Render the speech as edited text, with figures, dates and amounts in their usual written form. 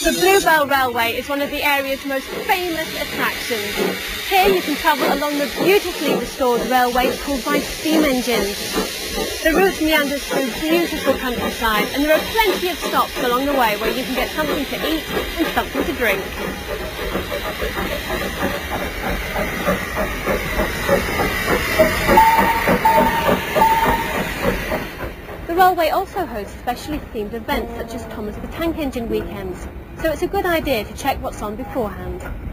The Bluebell Railway is one of the area's most famous attractions. Here you can travel along the beautifully restored railway pulled by steam engines. The route meanders through beautiful countryside, and there are plenty of stops along the way where you can get something to eat and something to drink. The railway also hosts specially themed events such as Thomas the Tank Engine weekends, so it's a good idea to check what's on beforehand.